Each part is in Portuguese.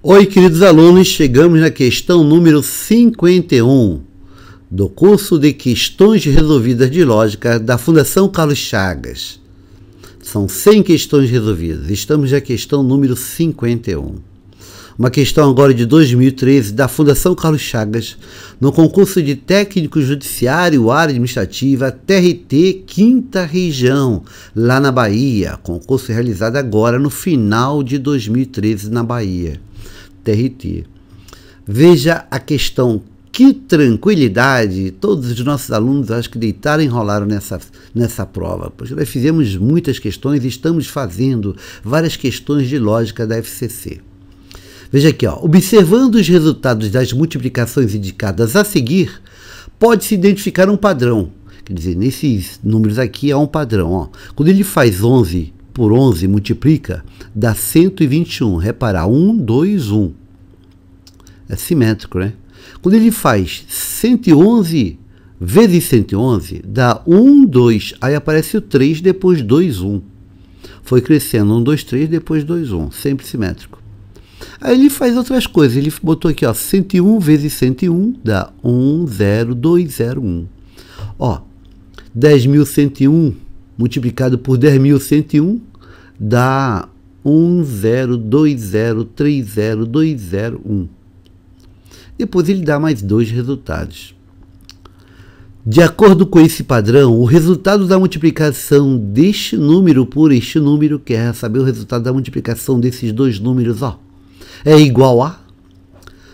Oi, queridos alunos, chegamos na questão número 51 do curso de Questões Resolvidas de Lógica da Fundação Carlos Chagas. São 100 questões resolvidas. Estamos na questão número 51. Uma questão agora de 2013 da Fundação Carlos Chagas, no concurso de Técnico Judiciário Área Administrativa TRT Quinta Região, lá na Bahia. Concurso realizado agora no final de 2013 na Bahia. TRT. Veja a questão. Que tranquilidade! Todos os nossos alunos acho que deitaram e enrolaram nessa prova, pois nós fizemos muitas questões e estamos fazendo várias questões de lógica da FCC. Veja aqui, ó. Observando os resultados das multiplicações indicadas a seguir, pode-se identificar um padrão. Quer dizer, nesses números aqui há um padrão. Ó. Quando ele faz 11 por 11, multiplica, dá 121. Repara, 1, 2, 1. É simétrico, né? Quando ele faz 111 vezes 111, dá 1, 2. Aí aparece o 3, depois 2, 1. Foi crescendo 1, 2, 3, depois 2, 1. Sempre simétrico. Aí ele faz outras coisas. Ele botou aqui, ó, 101 vezes 101, dá 1, 0, 2, 0, 1. Ó, 10.101 multiplicado por 10.101, dá 1, 0, 2, 0, 3, 0, 2, 0, 1. Depois ele dá mais dois resultados. De acordo com esse padrão, o resultado da multiplicação deste número por este número, quer saber o resultado da multiplicação desses dois números, ó, é igual a...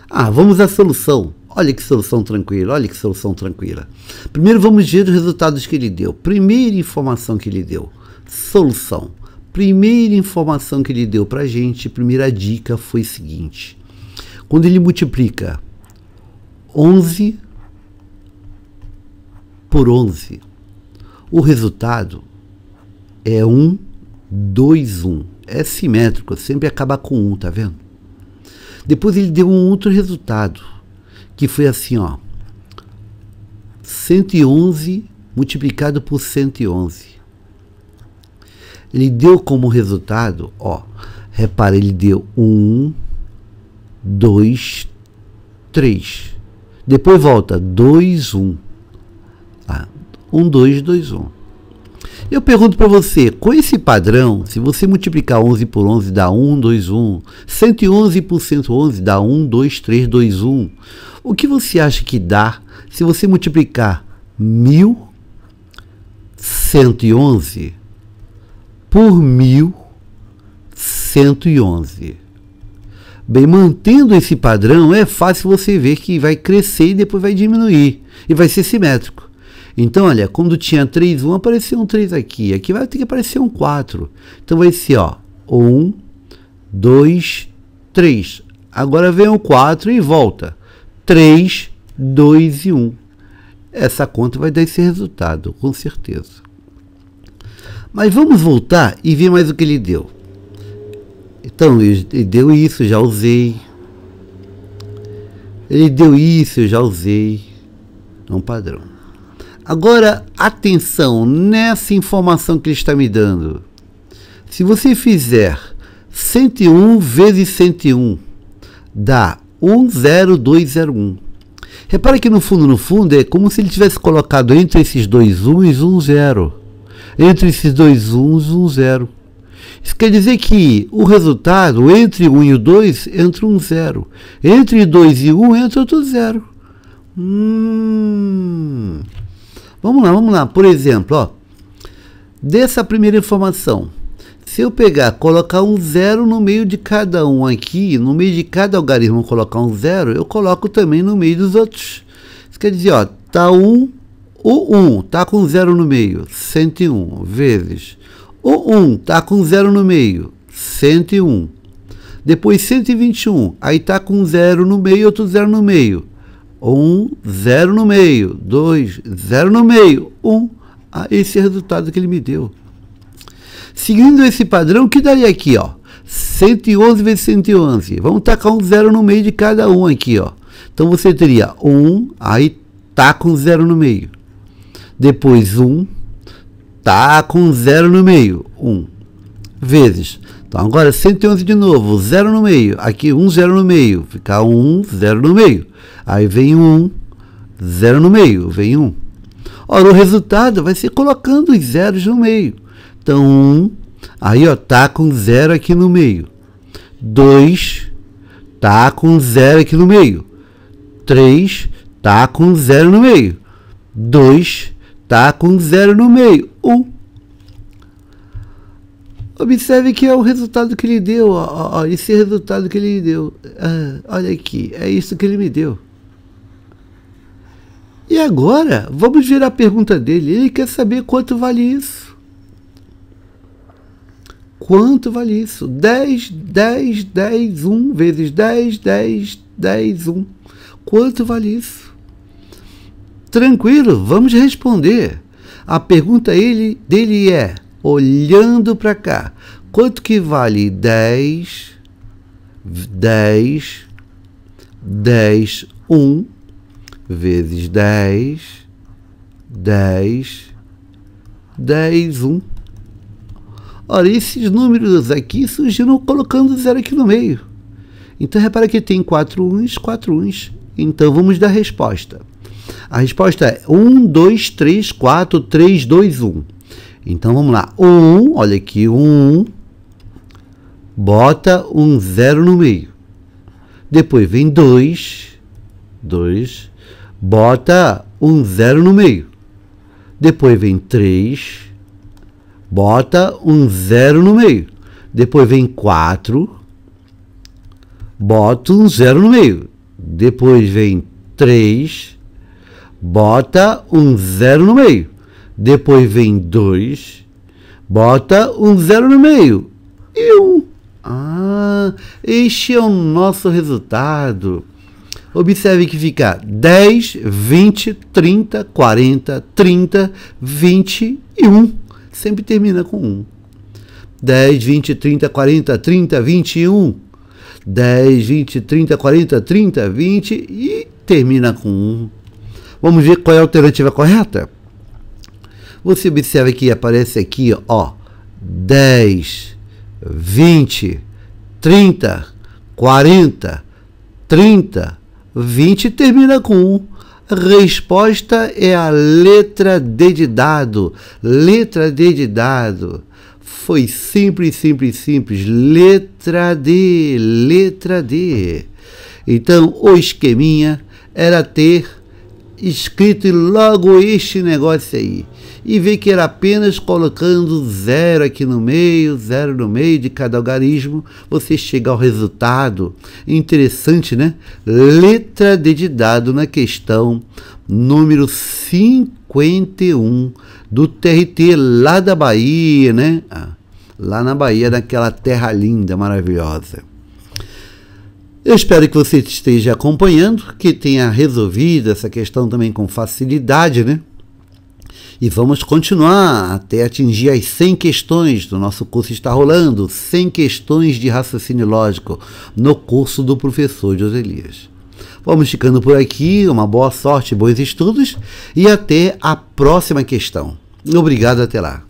Ah, vamos à solução. Olha que solução tranquila, olha que solução tranquila. Primeiro vamos ver os resultados que ele deu. Primeira informação que ele deu, solução. Primeira informação que ele deu pra gente, primeira dica foi o seguinte. Quando ele multiplica 11 por 11, o resultado é 1, 2, 1. É simétrico, sempre acaba com 1, tá vendo? Depois ele deu um outro resultado, que foi assim, ó. 111 multiplicado por 111. Ele deu como resultado, ó, repara, ele deu 1, 2, 3. Depois volta, 2, 1. Ah, 1, 2, 2, 1. Eu pergunto para você, com esse padrão, se você multiplicar 11 por 11 dá 1, 2, 1. 111 por 111 dá 1, 2, 3, 2, 1. O que você acha que dá se você multiplicar 1.111 por 1.111? Bem, mantendo esse padrão, é fácil você ver que vai crescer e depois vai diminuir. E vai ser simétrico. Então, olha, quando tinha 3, 1, apareceu um 3 aqui. Aqui vai ter que aparecer um 4. Então vai ser, ó, 1, 2, 3. Agora vem um 4 e volta. 3, 2 e 1. Essa conta vai dar esse resultado, com certeza. Mas vamos voltar e ver mais o que ele deu. Então, ele deu isso, eu já usei. Ele deu isso, eu já usei. É um padrão. Agora, atenção nessa informação que ele está me dando. Se você fizer 101 vezes 101, dá 10201. Repara que no fundo, é como se ele tivesse colocado entre esses dois 1s, 1, 0. Entre esses dois 1s, 1, 0. Isso quer dizer que o resultado entre 1 e o 2 entra um 0. Entre 2 e 1 entra outro 0. Vamos lá. Por exemplo, ó, dessa primeira informação, se eu pegar, colocar um 0 no meio de cada um aqui, no meio de cada algarismo colocar um 0, eu coloco também no meio dos outros. Isso quer dizer, ó, tá 1, o 1 tá com 0 no meio, 101 vezes... O 1 tá com 0 no meio, 101. Depois 121, aí tá com 0 no meio, outro 0 no meio. 1, 0 no meio, 2, 0 no meio, 1. Ah, esse é o resultado que ele me deu. Seguindo esse padrão, que daria aqui, ó? 111 vezes 111. Vamos tacar um 0 no meio de cada um aqui, ó. Então você teria 1, aí tá com 0 no meio. Depois 1. Tá com 0 no meio, 1, vezes Então agora 111 de novo, 0 no meio, aqui 1, 0 no meio, fica 1, 0 no meio, aí vem 1, 0 no meio, vem 1. Ora, o resultado vai ser colocando os zeros no meio. Então 1, aí ó, tá com 0 aqui no meio, 2, tá com 0 aqui no meio, 3, tá com 0 no meio, 2, tá com 0 no meio, 1. Observe que é o resultado que ele deu, ó, esse resultado que ele deu, olha aqui, é isso que ele me deu. E agora, vamos ver a pergunta dele, ele quer saber quanto vale isso. Quanto vale isso? 10, 10, 10, 1 vezes 10, 10, 10, 1. Quanto vale isso? Tranquilo, vamos responder. A pergunta dele é, olhando para cá, quanto que vale 10, 10, 10, 1, vezes 10, 10, 10, 1. Olha, esses números aqui surgiram colocando zero aqui no meio. Então, repara que tem 4 uns, 4 uns. Então, vamos dar a resposta. A resposta é 1, 2, 3, 4, 3, 2, 1. Então vamos lá, 1, olha aqui, 1, bota um 0 no meio, depois vem 2, 2, bota um 0 no meio, depois vem 3, bota um 0 no meio, depois vem 4, bota um 0 no meio, depois vem 3, bota um 0 no meio. Depois vem 2, bota um 0 no meio e 1. Ah, este é o nosso resultado. Observe que fica 10, 20, 30, 40, 30, 20 e 1. Sempre termina com 1. 10, 20, 30, 40, 30, 21. 10, 20, 30, 40, 30, 20 e termina com 1. Vamos ver qual é a alternativa correta? Você observa que aparece aqui, ó, 10, 20, 30, 40, 30, 20 e termina com 1. Resposta é a letra D de dado. Letra D de dado. Foi simples, simples, simples. Letra D, letra D. Então, o esqueminha era ter escrito logo este negócio aí. E ver que era apenas colocando 0 aqui no meio, 0 no meio de cada algarismo, você chega ao resultado. Interessante, né? Letra D de dado na questão número 51 do TRT lá da Bahia, né? Lá na Bahia, naquela terra linda, maravilhosa. Eu espero que você esteja acompanhando, que tenha resolvido essa questão também com facilidade, né? E vamos continuar até atingir as 100 questões do nosso curso Está Rolando, 100 questões de raciocínio lógico, no curso do professor Joselias. Vamos ficando por aqui, uma boa sorte, bons estudos e até a próxima questão. Obrigado, até lá.